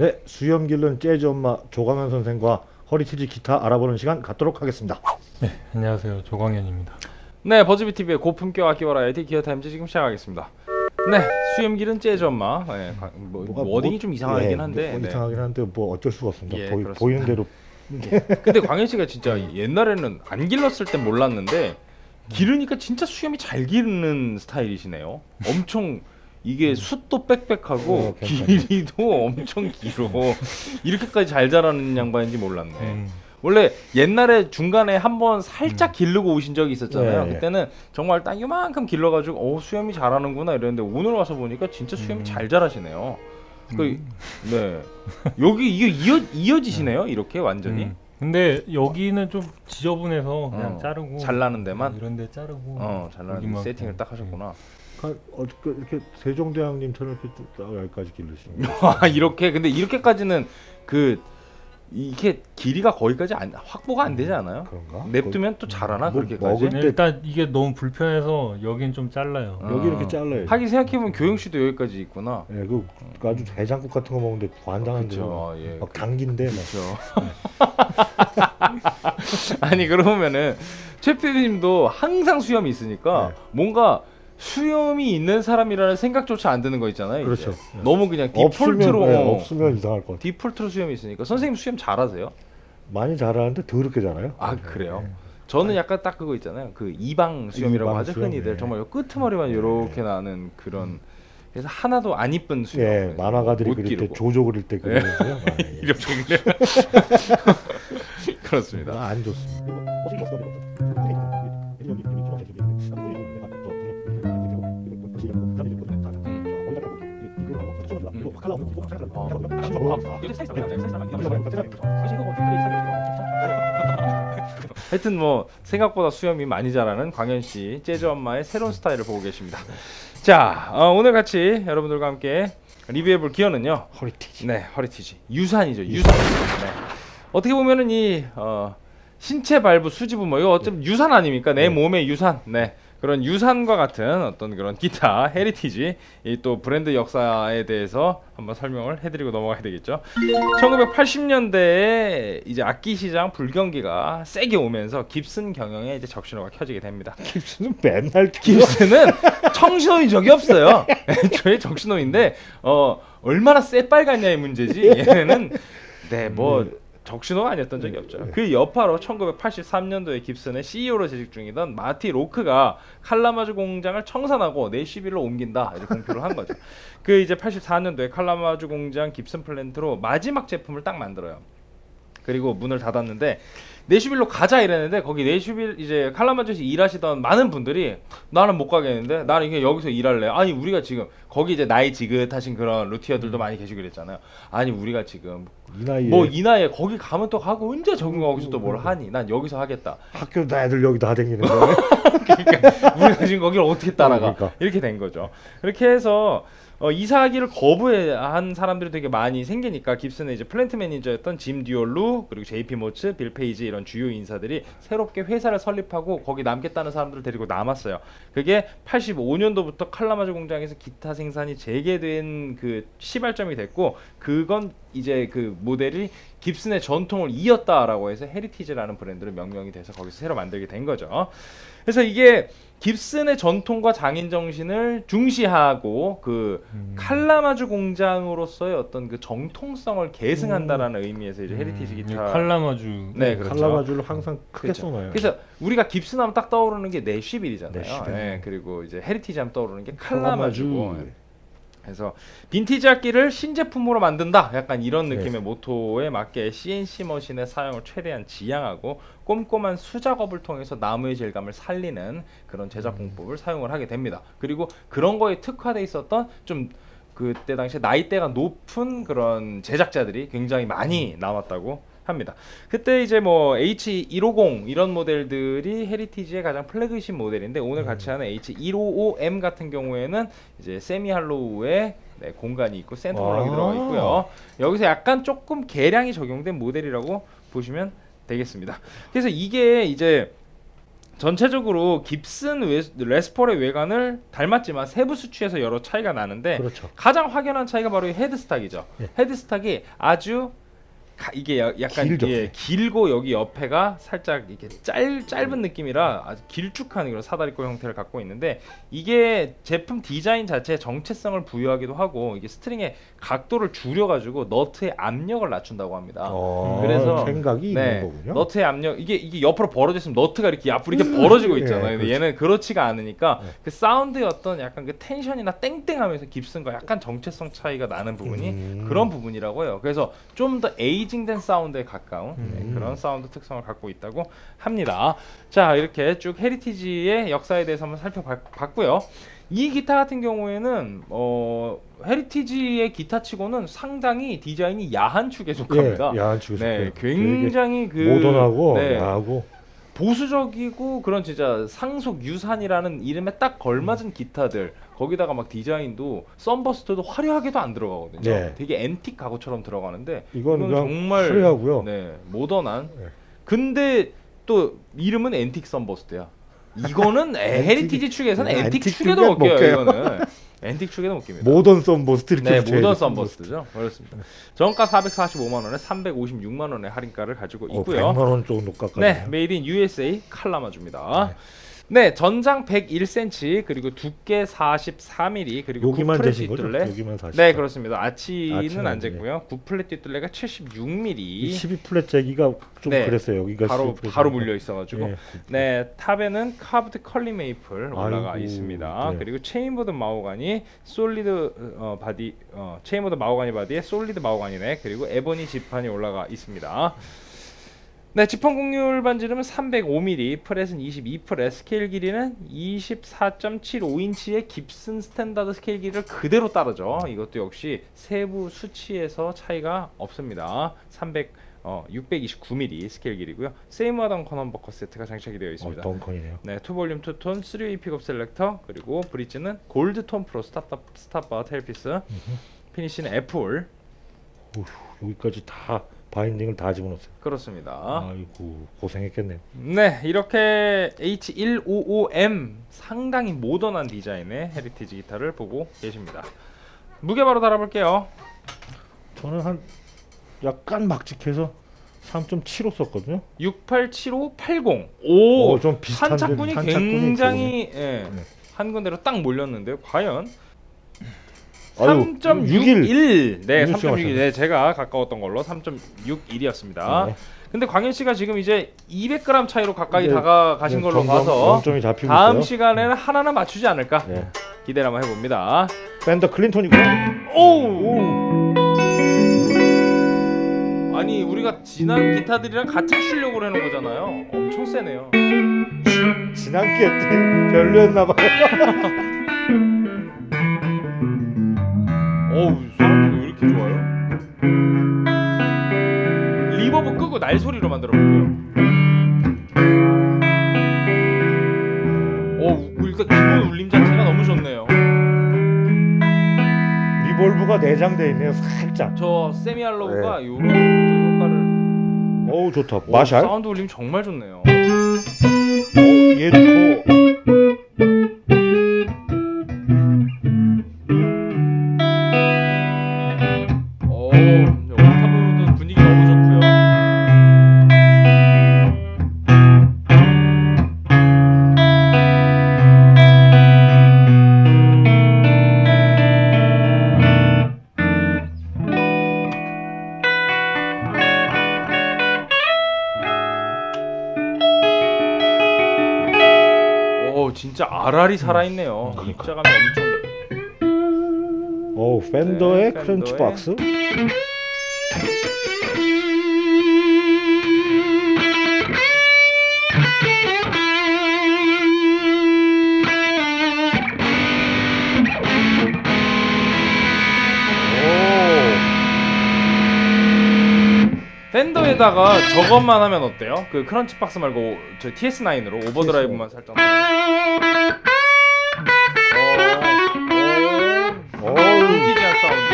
네, 수염 길른 재즈 엄마 조광현 선생과 허리티지 기타 알아보는 시간 갖도록 하겠습니다. 네, 안녕하세요, 조광현입니다. 네, 버즈비TV의 고품격 악기 버라이어티 기어타임즈 지금 시작하겠습니다. 네, 수염 길은 재즈 엄마. 네, 뭐 워딩이 좀 이상하긴 한데 이상하긴 한데 뭐 어쩔 수가 없습니다. 예, 보이는 대로. 근데 광현 씨가 진짜 옛날에는 안 길렀을 땐 몰랐는데 기르니까 진짜 수염이 잘 기르는 스타일이시네요. 엄청 이게 숱도 빽빽하고 길이도 엄청 길어. 이렇게까지 잘 자라는 양반인지 몰랐네. 원래 옛날에 중간에 한번 살짝 기르고 오신 적이 있었잖아요. 네, 그때는 정말 딱 이만큼 길러가지고 오, 수염이 자라는구나 이랬는데 오늘 와서 보니까 진짜 수염이 잘 자라시네요. 네, 여기 이게 이어지시네요. 이렇게 완전히. 근데 여기는 좀 지저분해서 그냥 자르고 잘라는 데만 이런데 자르고 잘라는 세팅을 딱 하셨구나. 이렇게 세종대왕님처럼 이렇게 여기까지 기르시는 거예요. 이렇게. 근데 이렇게까지는 그 이게 길이가 거기까지 확보가 안 되지 않아요? 그런가? 냅두면 또 자라나 그렇게까지? 일단 이게 너무 불편해서 여긴 좀 잘라요. 여기 이렇게 잘라요. 하긴 생각해보면 교영 씨도 여기까지 있구나. 예, 그 아주 해장국 같은 거 먹는데 관장한데 막 당긴데 막. 아니 그러면은 최 PD님도 항상 수염이 있으니까 뭔가 수염이 있는 사람이라는 생각조차 안 드는 거 있잖아요. 그렇죠. 예. 너무 그냥 디폴트로. 없으면, 없으면 이상할 것 같아요. 디폴트로 수염이 있으니까. 선생님 수염 잘하세요? 많이 잘하는데 더럽게 잘해요. 아 그래요? 네. 저는 약간 딱 그거 있잖아요. 그 이방 수염이라고 하죠. 흔히들. 예. 정말 요 끄트머리만 이렇게 예. 나는 그런. 그래서 하나도 안 이쁜 수염. 예. 만화가들이 그릴 때 조조 그릴 때 그리는 거예요. 이름 좋네요. 그렇습니다. 안 좋습니다. 하여튼 뭐 생각보다 수염이 많이 자라는 광현씨 재즈 엄마의 새로운 스타일을 보고 계십니다. 자, 오늘 같이 여러분들과 함께 리뷰해볼 기어는요, 허리티지. 네, 허리티지 유산이죠. 유산. 네. 어떻게 보면은 이 신체 발부 수지부 뭐 이거 어쩌면 유산 아닙니까? 내 몸의 유산. 네. 그런 유산과 같은 어떤 그런 기타 헤리티지, 이 또 브랜드 역사에 대해서 한번 설명을 해드리고 넘어가야 되겠죠. 1980년대에 이제 악기 시장 불경기가 세게 오면서 깁슨 경영에 이제 적신호가 켜지게 됩니다. 깁슨은 맨날 깁슨은 청신호인 적이 없어요. 애초에 적신호인데 얼마나 새빨갛냐의 문제지 얘네는 네 뭐 적신호가 아니었던 적이 없죠. 그 여파로 1983년도에 깁슨의 CEO로 재직 중이던 마티 로크가 칼라마주 공장을 청산하고 내쉬빌로 옮긴다 이렇게 공표를 한 거죠. 그 이제 84년도에 칼라마주 공장 깁슨 플랜트로 마지막 제품을 딱 만들어요. 그리고 문을 닫았는데 내쉬빌로 가자 이랬는데 거기 내쉬빌 이제 칼라마주에서 일하시던 많은 분들이 나는 못 가겠는데 나는 그냥 여기서 일할래. 아니 우리가 지금 거기 이제 나이 지긋하신 그런 루티어들도 많이 계시고 그랬잖아요. 아니 우리가 지금 뭐 이 나이에 거기 가면 또 가고 언제 적응하고서 또 뭘 하니? 난 여기서 하겠다. 학교 다 애들 여기 다 다니는 거네. 그러니까 우리가 지금 거기를 어떻게 따라가? 그러니까. 이렇게 된 거죠. 이렇게 해서 이사하기를 거부한 사람들이 되게 많이 생기니까 깁슨의 이제 플랜트 매니저였던 짐 듀얼루 그리고 JP 모츠, 빌페이지 이런 주요 인사들이 새롭게 회사를 설립하고 거기 남겠다는 사람들을 데리고 남았어요. 그게 85년도부터 칼라마주 공장에서 기타 생산이 재개된 그 시발점이 됐고, 그건 이제 그 모델이 깁슨의 전통을 이었다라고 해서 헤리티지라는 브랜드로 명명이 돼서 거기서 새로 만들게 된 거죠. 그래서 이게 깁슨의 전통과 장인 정신을 중시하고 그 칼라마주 공장으로서의 어떤 그 정통성을 계승한다라는 의미에서 이제 헤리티지 기타 칼라마주. 네, 그렇죠. 칼라마주를 항상 크게 그렇죠. 써놔요. 그래서 우리가 깁슨하면 딱 떠오르는 게 내쉬빌이잖아요. 내쉬빌. 네, 그리고 이제 헤리티지하면 떠오르는 게 칼라마주고. 네. 그래서 빈티지 악기를 신제품으로 만든다 약간 이런 느낌의 네. 모토에 맞게 CNC 머신의 사용을 최대한 지양하고 꼼꼼한 수작업을 통해서 나무의 질감을 살리는 그런 제작 공법을 사용을 하게 됩니다. 그리고 그런 거에 특화돼 있었던 좀 그때 당시에 나이대가 높은 그런 제작자들이 굉장히 많이 나왔다고 합니다. 그때 이제 뭐 H 150 이런 모델들이 헤리티지의 가장 플래그십 모델인데, 오늘 같이 하는 H 155M 같은 경우에는 이제 세미 할로우의 네, 공간이 있고 센터 블럭이 들어가 있고요. 여기서 약간 조금 개량이 적용된 모델이라고 보시면 되겠습니다. 그래서 이게 이제 전체적으로 깁슨 레스폴의 외관을 닮았지만 세부 수치에서 여러 차이가 나는데 그렇죠. 가장 확연한 차이가 바로 이 헤드스탁이죠. 예. 헤드스탁이 아주 이게 약간 예, 길고 여기 옆에가 살짝 이렇게 짧은 느낌이라 아주 길쭉한 이런 사다리꼴 형태를 갖고 있는데 이게 제품 디자인 자체에 정체성을 부여하기도 하고 이게 스트링의 각도를 줄여가지고 너트의 압력을 낮춘다고 합니다. 그래서 생각이 네, 있는 거군요. 너트의 압력 이게 옆으로 벌어져 있으면 너트가 이렇게 앞으로 이렇게 벌어지고 있잖아요. 예, 근데 얘는 그렇지가 않으니까 예. 그 사운드의 어떤 약간 그 텐션이나 땡땡하면서 깁슨과 약간 정체성 차이가 나는 부분이 그런 부분이라고 해요. 그래서 좀 더 된 사운드에 가까운 네, 그런 사운드 특성을 갖고 있다고 합니다. 자, 이렇게 쭉 헤리티지의 역사에 대해서 한번 살펴봤고요. 이 기타 같은 경우에는 헤리티지의 기타치고는 상당히 디자인이 야한 축에 속합니다. 예, 야한 축에 네, 굉장히 그 모던하고 네, 야하고 보수적이고 그런 진짜 상속 유산이라는 이름에 딱 걸맞은 기타들 거기다가 막 디자인도 썬버스터도 화려하게도 안 들어가거든요. 네. 되게 앤틱 가구처럼 들어가는데 이건 정말 화려하고요. 네, 모던한. 네. 근데 또 이름은 앤틱 썬버스터야. 이거는 헤리티지 축에서는 앤틱 축에도 못 껴요. 이거는 앤틱 축에도 못 깁니다. 모던 썬버스터 이렇게 네, 모던 썬버스터죠. 그렇습니다. 정가 445만 원에 356만 원의 할인가를 가지고 있고요. 100만 원 정도 높가까지. 네, 메이드 인 USA 칼라마주입니다. 네. 네, 전장 101cm 그리고 두께 44mm 그리고 여기만 재신 거죠? 여기만 44. 네, 그렇습니다. 아치는 안 쟀고요. 9플랫 뒷둘레가 76mm. 12플랫 재기가 좀 네, 그랬어요. 여기가 바로 물려 있어 가지고. 네, 네, 탑에는 카브드 컬리 메이플 올라가 아이고, 있습니다. 네. 그리고 체인보드 마호가니 솔리드 바디 체인보드 마호가니 바디에 솔리드 마호가니네. 그리고 에보니 지판이 올라가 있습니다. 네, 지판 곡률 반지름은 305mm, 프렛은 22프렛, 스케일 길이는 24.75인치의 깁슨 스탠다드 스케일 길이를 그대로 따르죠. 이것도 역시 세부 수치에서 차이가 없습니다. 629mm 스케일 길이고요. 세이머 던컨 험버커 세트가 장착이 되어 있습니다. 던컨이네요. 네, 투볼륨 투톤, 3웨이 픽업 셀렉터, 그리고 브릿지는 골드톤 프로 스탑바 테일피스, 피니시는 애플. 여기까지 다 바인딩을 다 집어넣었어요. 그렇습니다. 아이고, 고생했겠네요. 네, 이렇게 H 155M 상당히 모던한 디자인의 헤리티지 기타를 보고 계십니다. 무게 바로 달아볼게요. 저는 한 약간 막직해서 3.75 썼거든요. 687,580. 오, 좀 비슷한데 탄착군이 굉장히 예, 네. 한 군데로 딱 몰렸는데요. 과연 3.61. 네, 3.61. 네, 제가 가까웠던 걸로 3.61이었습니다. 네. 근데 광현 씨가 지금 이제 200g 차이로 가까이 다가가신 걸로 봐서 다음 있어요. 시간에는 하나는 맞추지 않을까 네. 기대를 한번 해봅니다. 밴더 클린턴이고요. 오! 아니, 우리가 지난 기타들이랑 같이 치려고 해놓은 거잖아요. 엄청 세네요. 지난 기회 때 별로였나봐요. 어우, 사운드가 왜 이렇게 좋아요? 리버브 끄고 날소리로 만들어 볼게요. 어우, 그러니까 기본 울림 자체가 너무 좋네요. 리볼브가 내장되어 있네요, 살짝. 저 세미할로우가 요런 효과를. 어우, 좋다. 마샬? 사운드 울림 정말 좋네요. 어우, 얘도 아라리 살아있네요. 입자감이 엄청. 오, 펜더의 네, 크런치 박스. 펜더에다가 저것만 하면 어때요? 그 크런치 박스 말고 저 TS9으로 오버드라이브만 살짝. 빈티지한 사운드.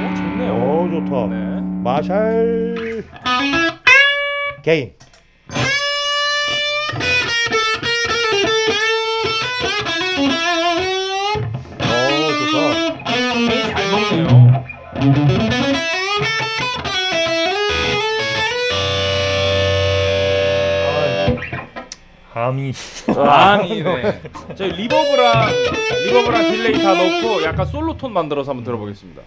오, 좋네요. 오, 좋다. 네. 마샬. 게임. 아미. 아미네. 저희 리버브랑 딜레이 다 넣고 약간 솔로 톤 만들어서 한번 들어보겠습니다.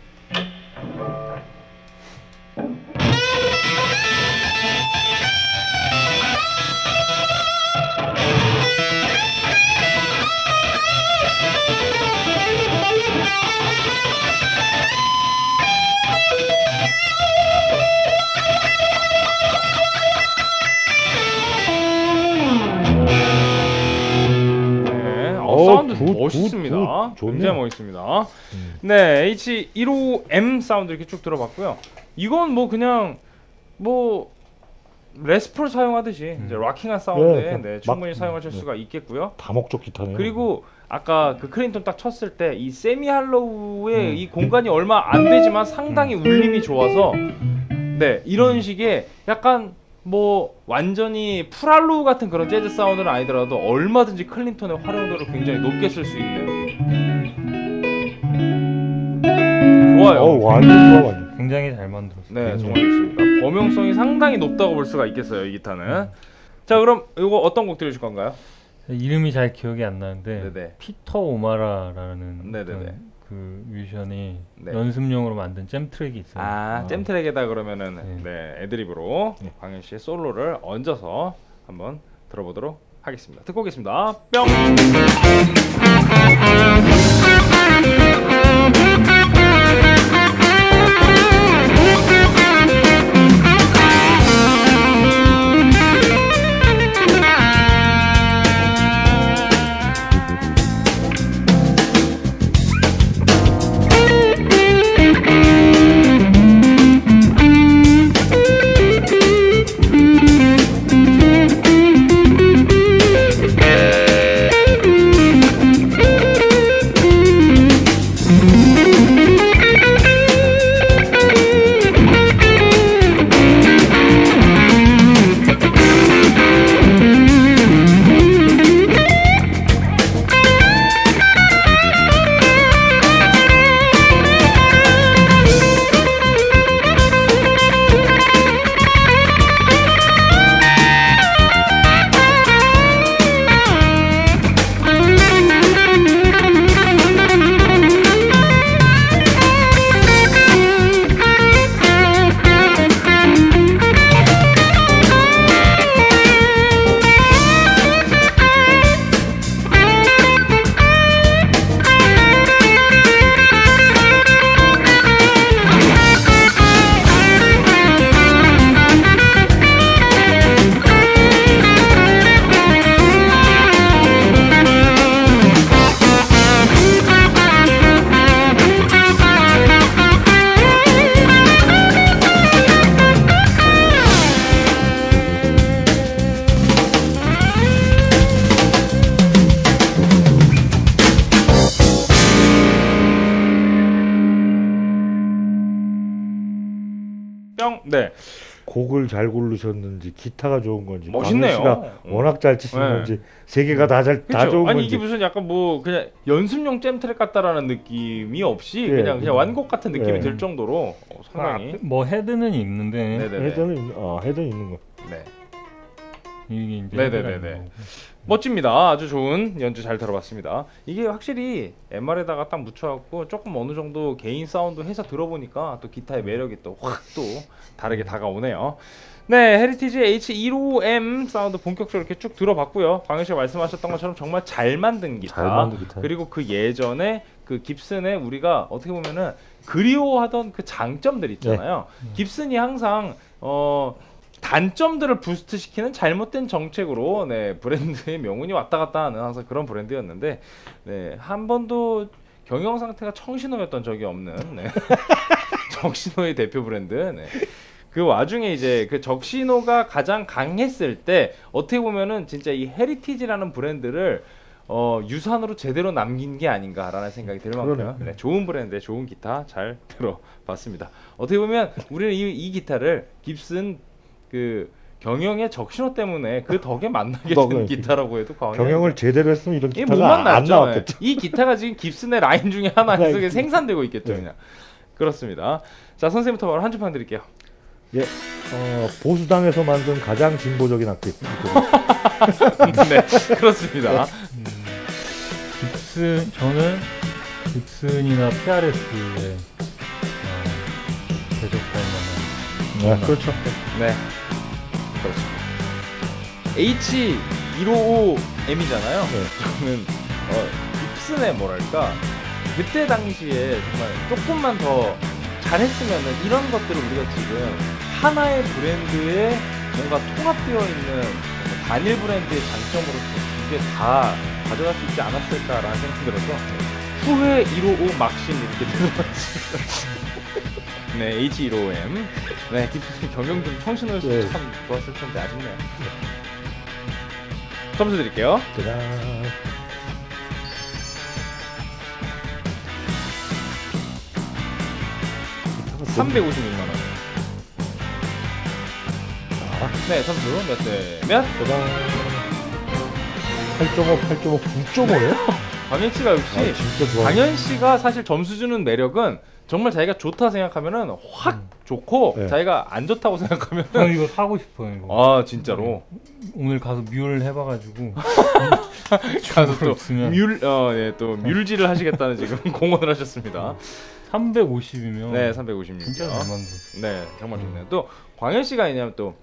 사운드 멋있습니다. 굉장히 멋있습니다. 네, H 155M 사운드 이렇게 쭉 들어봤고요. 이건 뭐 그냥 뭐 레스폴 사용하듯이 이제 락킹한 사운드에 네, 충분히 사용하실 수가 있겠고요. 다목적 기타네요. 그리고 아까 그 크린톤 딱 쳤을 때 이 세미 할로우의 이 공간이 얼마 안 되지만 상당히 울림이 좋아서 네, 이런 식의 약간 뭐 완전히 풀할로우 같은 그런 재즈 사운드는 아니더라도 얼마든지 클린턴의 활용도를 굉장히 높게 쓸 수 있네요. 좋아요. 완전 좋아. 굉장히 잘 만들었어요. 네, 정말 좋습니다. 범용성이 상당히 높다고 볼 수가 있겠어요, 이 기타는. 자, 그럼 이거 어떤 곡 들으실 건가요? 이름이 잘 기억이 안 나는데 네네. 피터 오마라라는 네네네. 그 뮤지션이 네. 연습용으로 만든 잼 트랙이 있어요. 아, 잼 트랙에다 그러면은 네, 네 애드립으로 네. 광현 씨의 솔로를 얹어서 한번 들어보도록 하겠습니다. 듣고 오겠습니다. 뿅. 네. 곡을 잘 고르셨는지 기타가 좋은 건지 멋있네요. 광현 씨가 워낙 잘 치시는 건지 세 개가 다 좋은 아니, 건지 이게 무슨 약간 뭐 그냥 연습용 잼 트랙 같다라는 느낌이 없이 예, 그냥 완곡 같은 느낌이 예. 들 정도로 상당히 뭐 헤드는 있는데 네네네. 헤드는 있는 거. 네. 이게 이제 네네네네. 멋집니다. 아주 좋은 연주 잘 들어봤습니다. 이게 확실히 MR에다가 딱 묻혀갖고 조금 어느 정도 개인 사운드 해서 들어보니까 또 기타의 매력이 또 확 또 다르게 다가오네요. 네, 헤리티지 H155M 사운드 본격적으로 이렇게 쭉 들어봤고요. 광현 씨가 말씀하셨던 것처럼 정말 잘 만든 기타, 그리고 그 예전에 그 깁슨의 우리가 어떻게 보면은 그리워하던 그 장점들 있잖아요. 네. 깁슨이 항상 단점들을 부스트시키는 잘못된 정책으로 네, 브랜드의 명운이 왔다 갔다 하는 항상 그런 브랜드였는데 네, 한 번도 경영 상태가 청신호였던 적이 없는 네. 적신호의 대표 브랜드 네. 그 와중에 이제 그 적신호가 가장 강했을 때 어떻게 보면은 진짜 이 헤리티지라는 브랜드를 유산으로 제대로 남긴 게 아닌가라는 생각이 들 만큼 네, 좋은 브랜드에 좋은 기타 잘 들어봤습니다. 어떻게 보면 우리는 이 기타를 깁슨 그 경영의 적신호 때문에 그 덕에 만나게 된 기타라고 해도 과언이 경영을 아니라. 제대로 했으면 이런 기타가 안 나왔겠죠. 이 기타가 지금 깁슨의 라인 중에 하나 속에 생산되고 있겠죠. 네. 그냥. 그렇습니다. 자, 선생님부터 바로 한 주평 드릴게요. 예, 보수당에서 만든 가장 진보적인 악기입니다. 네, 그렇습니다. 깁슨, 저는 깁슨이나 PRS의 제조법만 그렇죠. 네, 그렇습니다. H 155M이잖아요. 네. 저는 깁슨의 뭐랄까 그때 당시에 정말 조금만 더 잘했으면은 이런 것들을 우리가 지금 하나의 브랜드에 뭔가 통합되어 있는 단일 브랜드의 장점으로 이게 다 가져갈 수 있지 않았을까라는 생각이 들어서 후회 155 막신 이렇게 들어봤습니다. 네, H 155M. 네, 경영 좀 청신을 네. 참 좋았을 텐데 아쉽네요. 점수 드릴게요. 짜잔. 뭐... 356만 원. 네, 점수 몇 대 몇? 8.5, 8.5, 9.5예요? 광현씨가 역시 광현씨가 사실 점수 주는 매력은 정말 자기가 좋다 생각하면은 확 좋고 네. 자기가 안 좋다고 생각하면은 저 이거 사고 싶어요 이거. 아 진짜로? 오늘 가서 뮬 해봐가지고 가서 또 또 뮬질을 하시겠다는 지금 공언을 하셨습니다. 350이면 네 356 진짜 잘 만든 네 정말 좋네요. 또 광현씨가 있냐면 또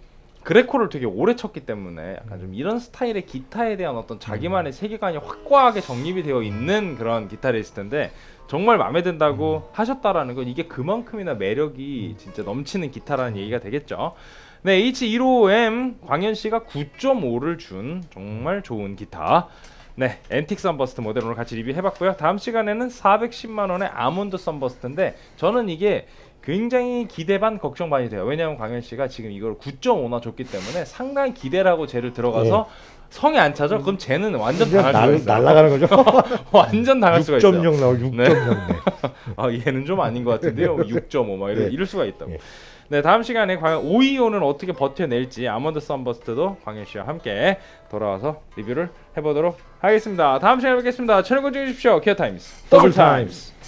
그레코를 되게 오래 쳤기 때문에 약간 좀 이런 스타일의 기타에 대한 어떤 자기만의 세계관이 확고하게 정립이 되어 있는 그런 기타리스트인데 정말 마음에 든다고 하셨다라는 건 이게 그만큼이나 매력이 진짜 넘치는 기타라는 얘기가 되겠죠. 네, H155M 광현씨가 9.5를 준 정말 좋은 기타. 네, 앤틱 선버스트 모델 오늘 같이 리뷰해봤고요. 다음 시간에는 410만원의 아몬드 선버스트인데 저는 이게 굉장히 기대 반 걱정 반이 돼요. 왜냐하면 광현씨가 지금 이걸 9.5나 줬기 때문에 상당히 기대라고 쟤를 들어가서 네. 성에 안 차죠? 그럼 쟤는 완전 당할 수가 있어요. 날아가는 거죠? 완전 당할 수가 있어요. 6.0 나오고 6.0 네. 아, 얘는 좀 아닌 것 같은데요? 6.5 막 이럴 수가 있다고. 네. 네, 다음 시간에 과연 525는 어떻게 버텨낼지 아몬드 선버스트도 광현씨와 함께 돌아와서 리뷰를 해보도록 하겠습니다. 다음 시간에 뵙겠습니다. 채널 고정해주십시오. 기어타임스 더블타임스.